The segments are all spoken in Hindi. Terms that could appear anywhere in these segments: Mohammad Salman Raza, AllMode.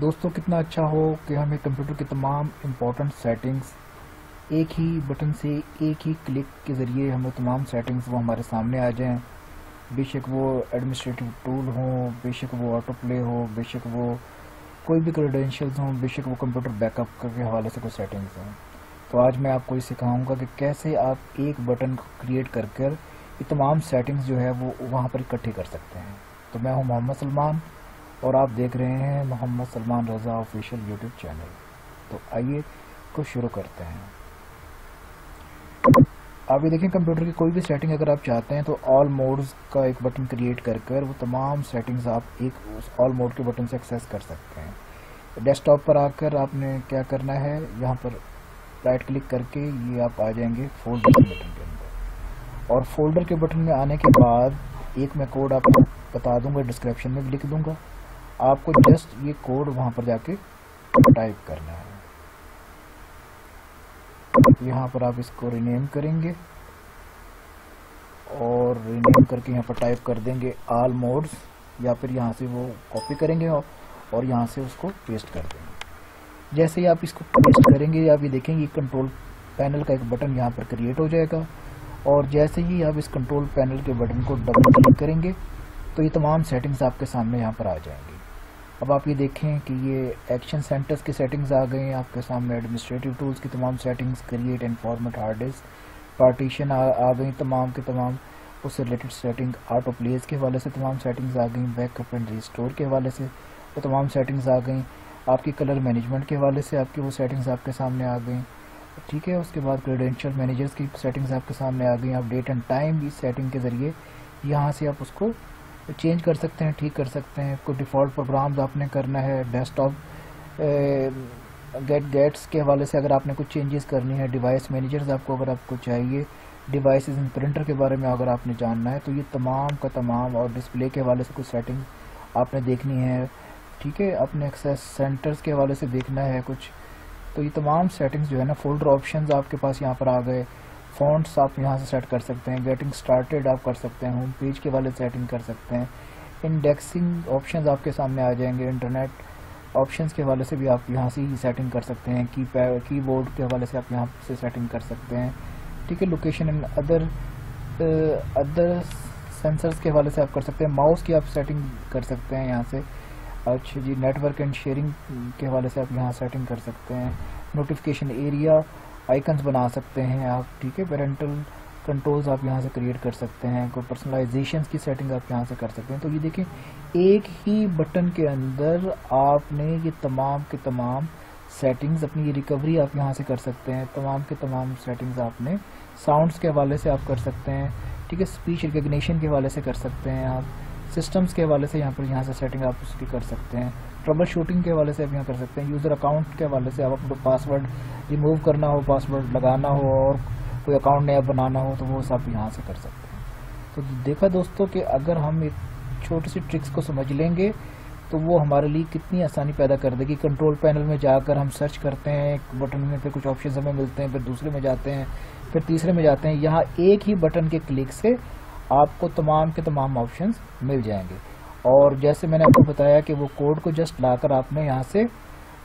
दोस्तों कितना अच्छा हो कि हमें कंप्यूटर की तमाम इम्पॉर्टेंट सेटिंग्स एक ही बटन से एक ही क्लिक के ज़रिए हमें तमाम सेटिंग्स वो हमारे सामने आ जाएं, बेशक वो एडमिनिस्ट्रेटिव टूल हो, बेशक वो ऑटो प्ले हो, बेशक वो कोई भी क्रेडेंशियल्स हों, बेशक वो कंप्यूटर बैकअप के हवाले से कोई सेटिंग्स हों। तो आज मैं आपको ये सिखाऊंगा कि कैसे आप एक बटन को क्रिएट कर कर ये तमाम सेटिंग्स जो है वो वहाँ पर इकट्ठी कर सकते हैं। तो मैं हूँ मोहम्मद सलमान और आप देख रहे हैं Mohammad Salman Raza official YouTube channel. तो आइए को शुरू करते हैं। आप ये देखें, कंप्यूटर की कोई भी सेटिंग अगर आप चाहते हैं तो ऑल मोड्स का एक बटन क्रिएट कर कर वो तमाम सेटिंग्स आप एक उस ऑल मोड के बटन से एक्सेस कर सकते हैं। डेस्कटॉप पर आकर आपने क्या करना है, यहाँ पर राइट क्लिक करके ये आप आ जाएंगे फोल्डर के बटन के अंदर, और फोल्डर के बटन में आने के बाद एक मैं कोड आपको बता दूंगा, डिस्क्रिप्शन में लिख दूंगा, आपको जस्ट ये कोड वहाँ पर जाके टाइप करना है। यहाँ पर आप इसको रीनेम करेंगे और रीनेम करके यहाँ पर टाइप कर देंगे ऑल मोड्स, या फिर यहाँ से वो कॉपी करेंगे और यहाँ से उसको पेस्ट कर देंगे। जैसे ही आप इसको पेस्ट करेंगे आप ये देखेंगे कंट्रोल पैनल का एक बटन यहाँ पर क्रिएट हो जाएगा, और जैसे ही आप इस कंट्रोल पैनल के बटन को डबल क्लिक करेंगे तो ये तमाम सेटिंग्स आपके सामने यहाँ पर आ जाएंगी। अब आप ये देखें कि ये एक्शन सेंटर्स की सेटिंग्स आ गई हैं आपके सामने, एडमिनिस्ट्रेटिव टूल्स की तमाम settings, create and format hard disk, partition आ गई तमाम के तमाम, उससे रिलेटेड सेटिंग, ऑटो प्लेस के हवाले से तमाम सेटिंग्स आ गई, बैकअप एंड रिस्टोर के हवाले से वो तमाम सेटिंग्स आ गई, आपकी कलर मैनेजमेंट के हवाले से आपकी वो सेटिंग्स आपके सामने आ गई, ठीक है। उसके बाद क्रेडेंशियल मैनेजर्स की सेटिंग्स आपके सामने आ गई। आप डेट एंड टाइम इस सेटिंग के ज़रिए यहाँ से आप उसको चेंज कर सकते हैं, ठीक कर सकते हैं। कोई डिफ़ॉल्ट प्रोग्राम्स आपने करना है, डेस्कटॉप गैजेट्स के हवाले से अगर आपने कुछ चेंजेस करनी है, डिवाइस मैनेजर्स आपको अगर आपको चाहिए, डिवाइस एंड प्रिंटर के बारे में अगर आपने जानना है, तो ये तमाम का तमाम, और डिस्प्ले के हवाले से कुछ सेटिंग्स आपने देखनी है, ठीक है, अपने एक्सेस सेंटर्स के हवाले से देखना है कुछ, तो ये तमाम सेटिंग्स जो है ना, फोल्डर ऑप्शंस आपके पास यहाँ पर आ गए, फ़ॉन्ट्स आप यहाँ से सेट कर सकते हैं, गेटिंग स्टार्टेड आप कर सकते हैं, होम पेज के वाले सेटिंग कर सकते हैं, इंडेक्सिंग ऑप्शंस आपके सामने आ जाएंगे, इंटरनेट ऑप्शंस के हवाले से भी आप यहाँ से ही सेटिंग कर सकते हैं, कीबोर्ड के हवाले से आप यहाँ से सेटिंग कर सकते हैं, ठीक है, लोकेशन एंड अदर सेंसर्स के हवाले से आप कर सकते हैं, माउस की आप सेटिंग कर सकते हैं यहाँ से। अच्छा जी, नेटवर्क एंड शेयरिंग के हवाले से आप यहाँ सेटिंग कर सकते हैं, नोटिफिकेशन एरिया, आइकन्स बना सकते हैं आप, ठीक है, पेरेंटल कंट्रोल्स आप यहाँ से क्रिएट कर सकते हैं, कोई पर्सनलाइजेशन की सेटिंग आप यहाँ से कर सकते हैं। तो ये देखें, एक ही बटन के अंदर आपने ये तमाम के तमाम सेटिंग्स, अपनी ये रिकवरी आप यहाँ से कर सकते हैं, तमाम के तमाम सेटिंग्स आपने, साउंड्स के हवाले से आप कर सकते हैं, ठीक है, स्पीच रिकग्निशन के हवाले से कर सकते हैं आप, सिस्टम्स के हवाले से यहाँ से सेटिंग आप उसकी कर सकते हैं, ट्रबल शूटिंग के हवाले से आप यहाँ कर सकते हैं, यूज़र अकाउंट के हवाले से आप अपना पासवर्ड रिमूव करना हो, पासवर्ड लगाना हो, और कोई अकाउंट नया बनाना हो, तो वो सब यहाँ से कर सकते हैं। तो देखा दोस्तों कि अगर हम एक छोटी सी ट्रिक्स को समझ लेंगे तो वो हमारे लिए कितनी आसानी पैदा कर देगी। कंट्रोल पैनल में जाकर हम सर्च करते हैं एक बटन में, फिर कुछ ऑप्शन हमें मिलते हैं, फिर दूसरे में जाते हैं, फिर तीसरे में जाते हैं, यहाँ एक ही बटन के क्लिक से आपको तमाम के तमाम ऑप्शंस मिल जाएंगे। और जैसे मैंने आपको बताया कि वो कोड को जस्ट लाकर आपने यहाँ से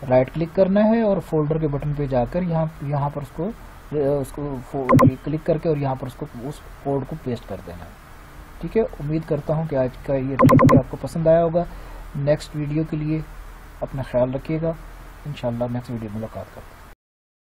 राइट क्लिक करना है और फोल्डर के बटन पे जाकर यहाँ पर उसको क्लिक करके और यहाँ पर उसको उस कोड को पेस्ट कर देना है, ठीक है। उम्मीद करता हूँ कि आज का ये ट्रिक आपको पसंद आया होगा। नेक्स्ट वीडियो के लिए अपना ख्याल रखिएगा, इंशाल्लाह नेक्स्ट वीडियो में मुलाकात करते हैं।